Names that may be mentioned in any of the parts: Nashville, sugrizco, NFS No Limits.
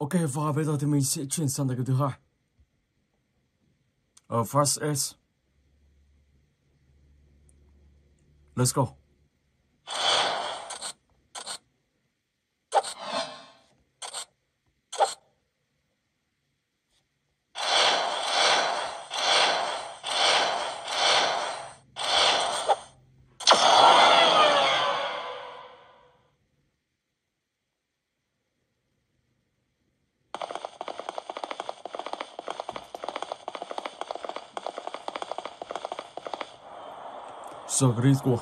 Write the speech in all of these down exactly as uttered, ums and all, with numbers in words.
Ok, và bây giờ thì mình sẽ chuyển sang cái thứ hai ở Fast S. Let's go. Sugrizco.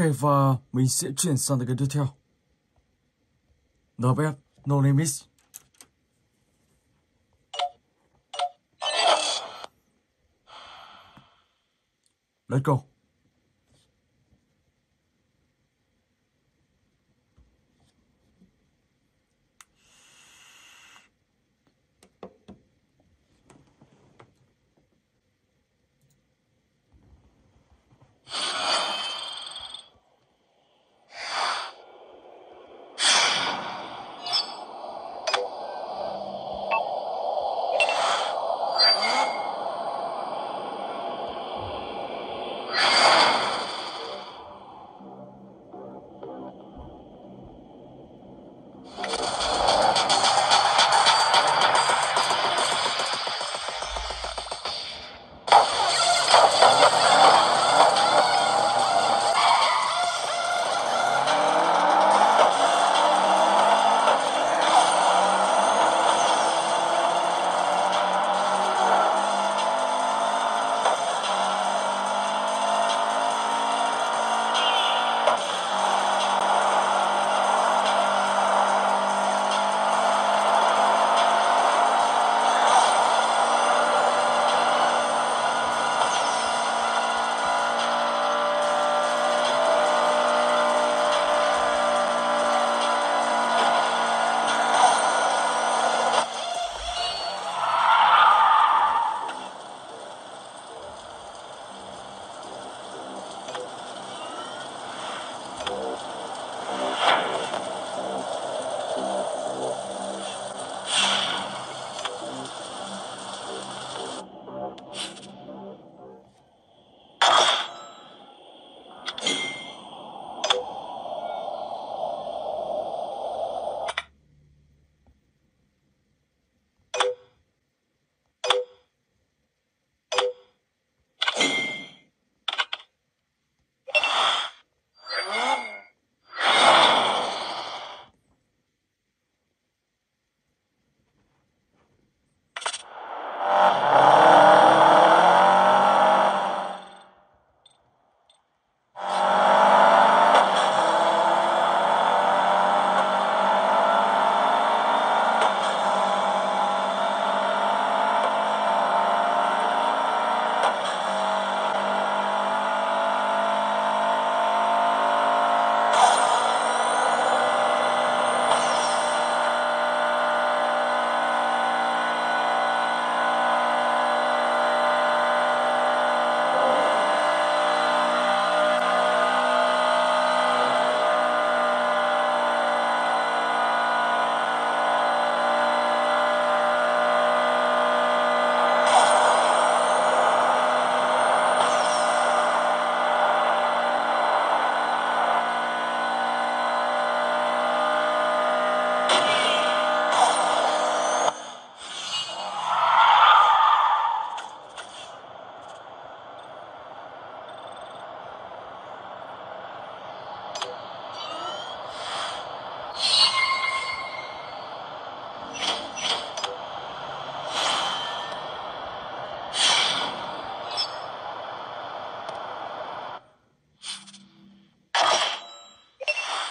Ok, và mình sẽ chuyển sang cái tiếp theo. en ép ép No Limits. Let's go.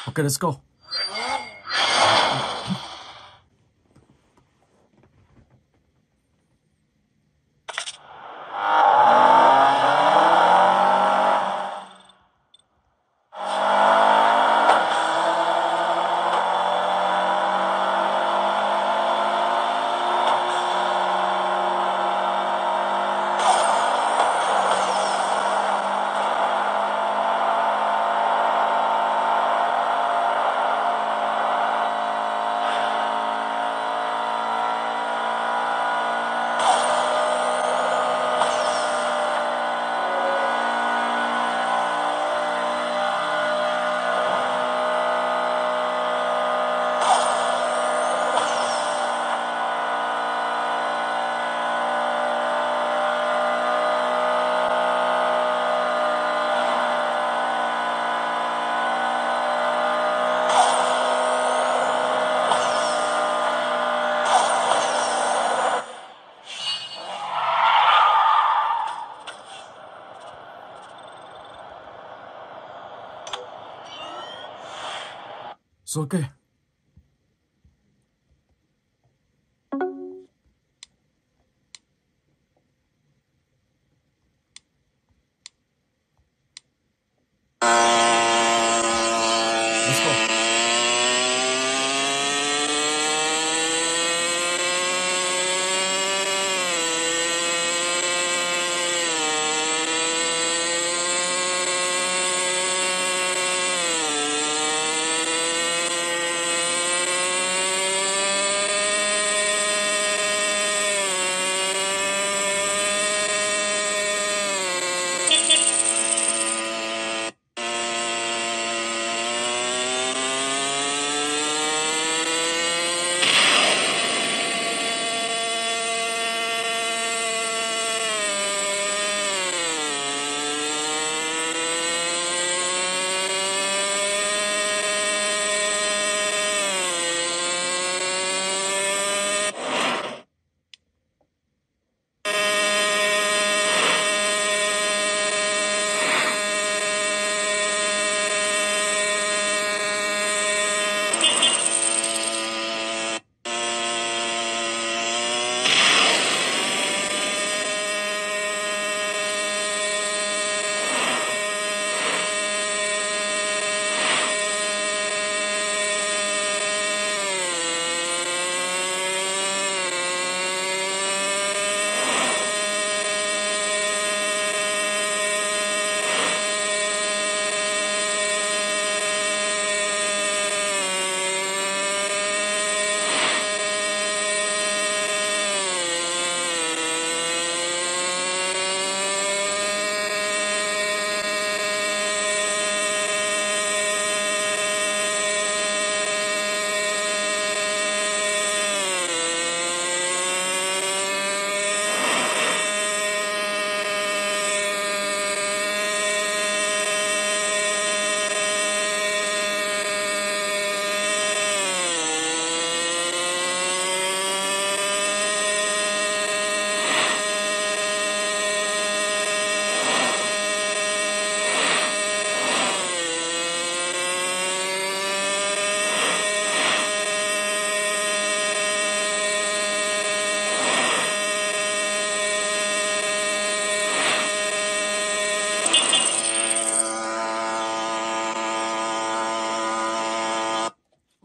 Okay, let's go. Rồi kìa.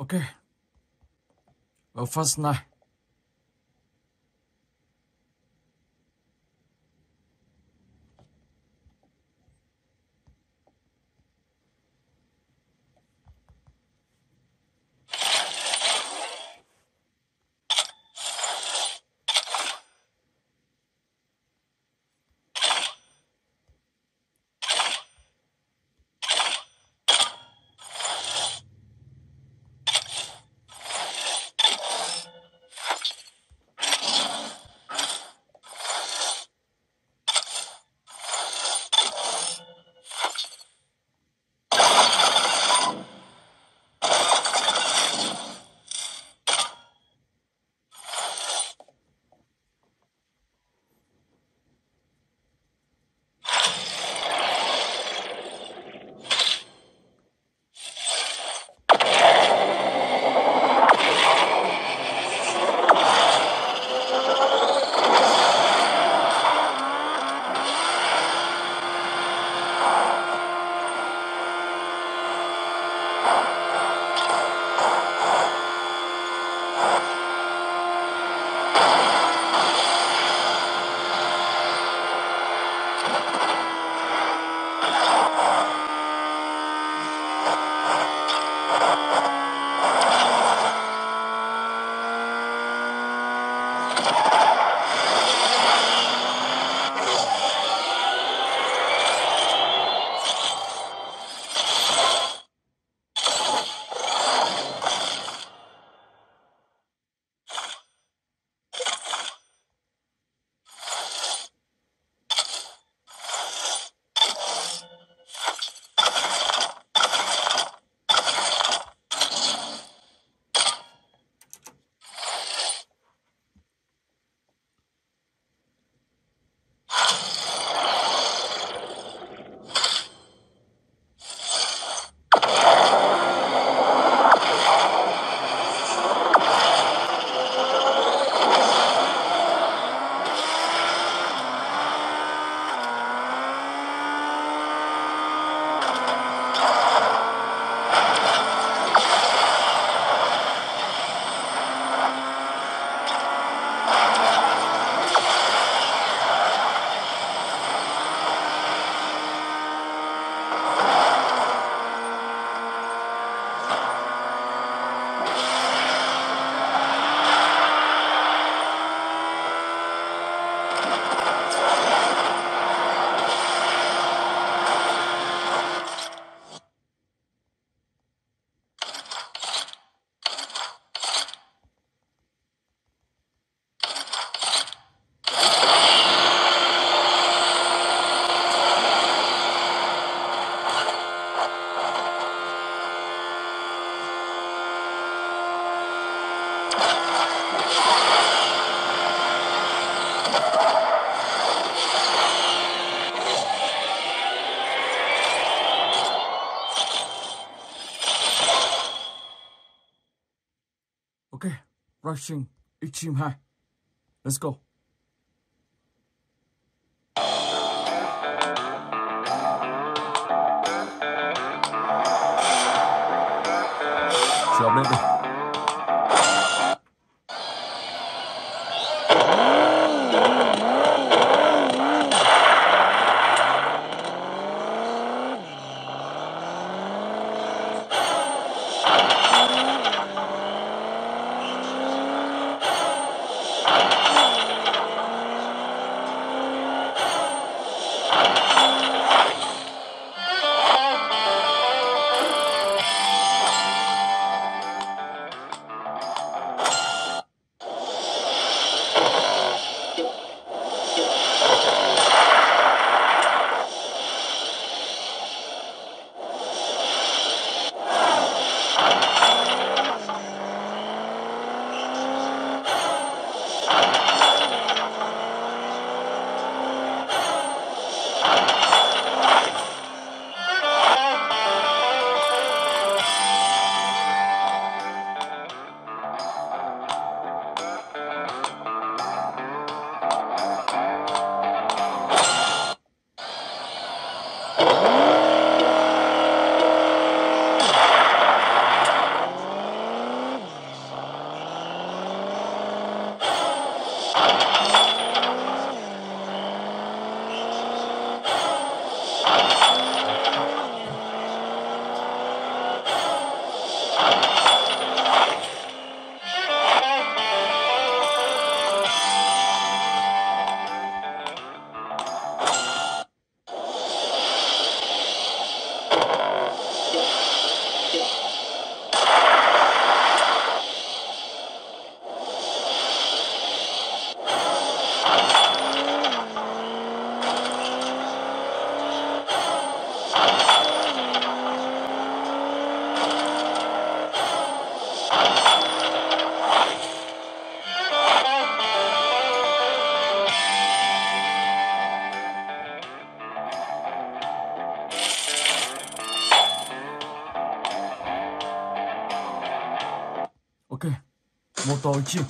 Ok, vào first này. Racing một trăm hai mươi hai. Let's go. Chờ lên đi. Motor chim.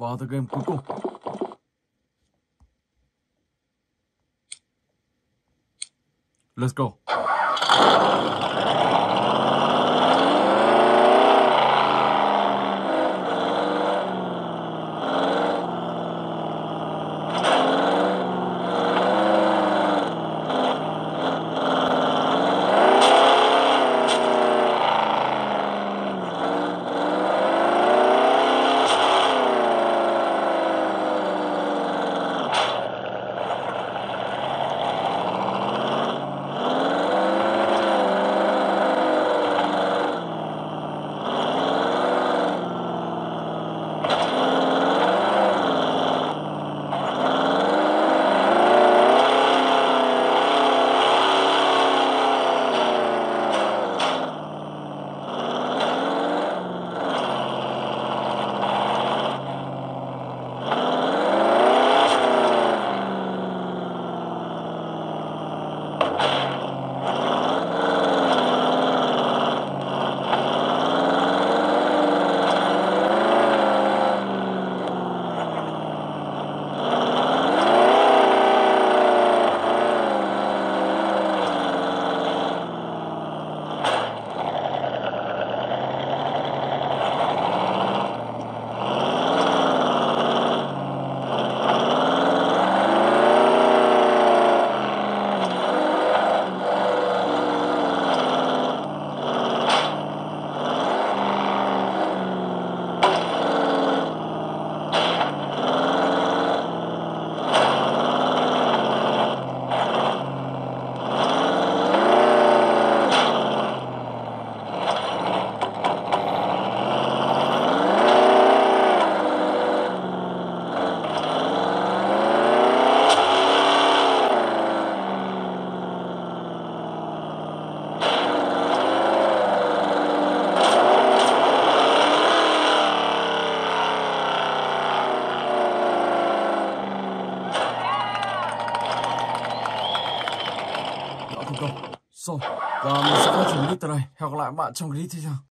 vào the game cuối cùng. Let's go. Rồi, và mình sẽ chuẩn bị tới đây. Hẹn gặp lại các bạn trong clip tiếp theo.